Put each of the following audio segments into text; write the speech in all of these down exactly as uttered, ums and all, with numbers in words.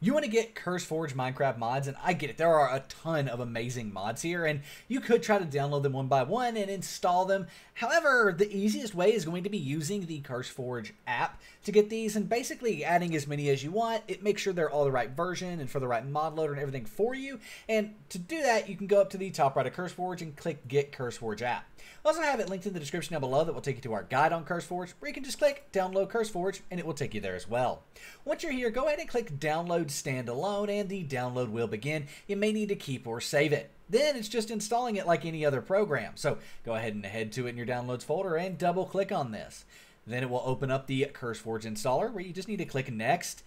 You want to get CurseForge Minecraft mods, and I get it. There are a ton of amazing mods here, and you could try to download them one by one and install them. However, the easiest way is going to be using the CurseForge app to get these and basically adding as many as you want. It makes sure they're all the right version and for the right mod loader and everything for you. And to do that, you can go up to the top right of CurseForge and click Get CurseForge App. I also have it linked in the description down below that will take you to our guide on CurseForge, where you can just click Download CurseForge, and it will take you there as well. Once you're here, go ahead and click Download Standalone, and the download will begin. You may need to keep or save it. Then it's just installing it like any other program. So go ahead and head to it in your downloads folder and double click on this. Then it will open up the CurseForge installer, where you just need to click Next,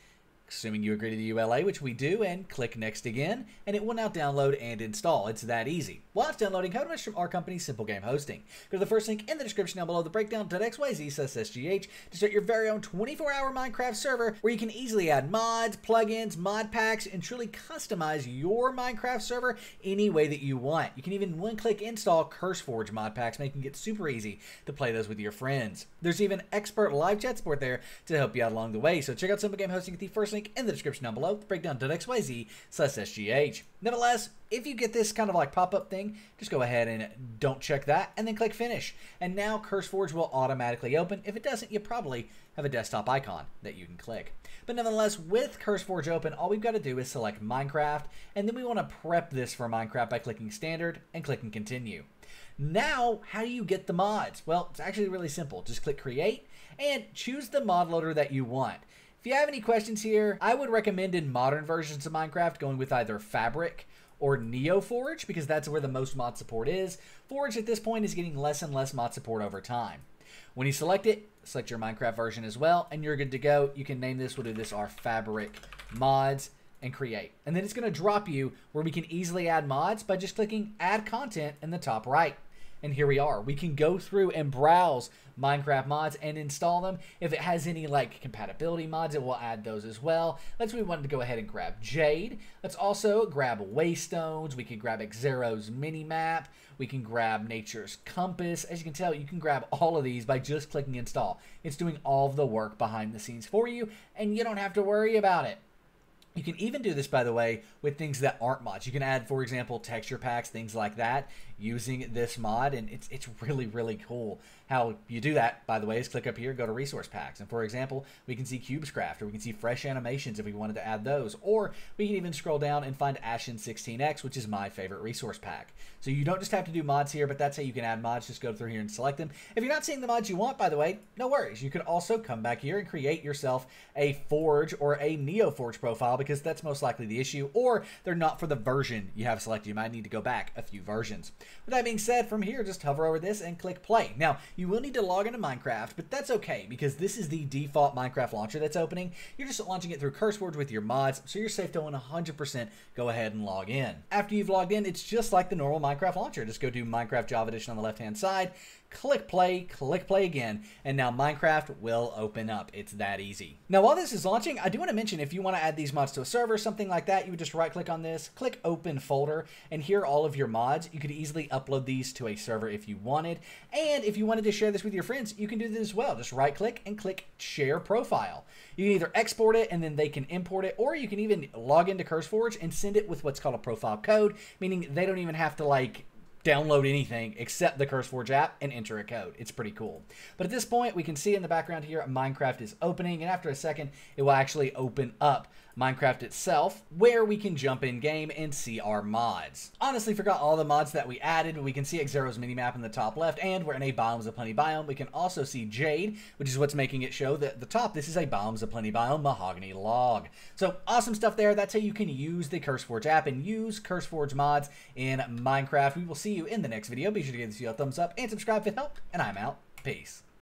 assuming you agree to the U L A, which we do, and click Next again, and it will now download and install. It's that easy. While it's downloading, how much from our company, Simple Game Hosting. Go to the first link in the description down below, the breakdown dot x y z slash s g h, to start your very own twenty-four hour Minecraft server, where you can easily add mods, plugins, mod packs, and truly customize your Minecraft server any way that you want. You can even one-click install CurseForge mod packs, making it super easy to play those with your friends. There's even expert live chat support there to help you out along the way, so check out Simple Game Hosting at the first link in the description down below, breakdown dot x y z slash s g h. Nevertheless, if you get this kind of like pop-up thing, just go ahead and don't check that, and then click Finish. And now CurseForge will automatically open. If it doesn't, you probably have a desktop icon that you can click. But nevertheless, with CurseForge open, all we've got to do is select Minecraft, and then we want to prep this for Minecraft by clicking Standard and clicking Continue. Now, how do you get the mods? Well, it's actually really simple. Just click Create and choose the mod loader that you want. If you have any questions here, I would recommend in modern versions of Minecraft going with either Fabric or NeoForge, because that's where the most mod support is. Forge at this point is getting less and less mod support over time. When you select it, select your Minecraft version as well, and you're good to go. You can name this, we'll do this, our Fabric mods, and create. And then it's going to drop you where we can easily add mods by just clicking Add Content in the top right. And here we are. We can go through and browse Minecraft mods and install them. If it has any like compatibility mods, it will add those as well. Let's say we wanted to go ahead and grab Jade. Let's also grab Waystones. We can grab Xero's minimap. We can grab Nature's Compass. As you can tell, you can grab all of these by just clicking install. It's doing all of the work behind the scenes for you, and you don't have to worry about it. You can even do this, by the way, with things that aren't mods. You can add, for example, texture packs, things like that, using this mod, and it's it's really, really cool. How you do that, by the way, is click up here, go to Resource Packs, and for example, we can see Cubecraft, or we can see Fresh Animations if we wanted to add those, or we can even scroll down and find Ashen sixteen X, which is my favorite resource pack. So you don't just have to do mods here, but that's how you can add mods. Just go through here and select them. If you're not seeing the mods you want, by the way, no worries. You could also come back here and create yourself a Forge or a NeoForge profile, because that's most likely the issue, or they're not for the version you have selected. You might need to go back a few versions. With that being said, from here, just hover over this and click play. Now, you will need to log into Minecraft, but that's okay, because this is the default Minecraft launcher that's opening. You're just launching it through CurseForge with your mods, so you're safe to one hundred percent go ahead and log in. After you've logged in, it's just like the normal Minecraft launcher. Just go to Minecraft Java Edition on the left-hand side, click play, click play again, and now Minecraft will open up. It's that easy. Now, while this is launching, I do want to mention, if you want to add these mods to a server, something like that, you would just right-click on this, click Open Folder, and here are all of your mods. You could easily upload these to a server if you wanted, and if you wanted to share this with your friends, you can do this as well. Just right-click and click Share Profile. You can either export it, and then they can import it, or you can even log into CurseForge and send it with what's called a profile code, meaning they don't even have to, like, download anything except the CurseForge app and enter a code. It's pretty cool. But at this point, we can see in the background here, Minecraft is opening, and after a second, it will actually open up Minecraft itself, where we can jump in game and see our mods. Honestly, forgot all the mods that we added. We can see Xero's minimap in the top left, and we're in a Biomes of Plenty biome. We can also see Jade, which is what's making it show that at the top, this is a Biomes of Plenty biome, mahogany log. So awesome stuff there. That's how you can use the CurseForge app and use CurseForge mods in Minecraft. We will see you in the next video. Be sure to give this video a thumbs up and subscribe if it helped, and I'm out. Peace.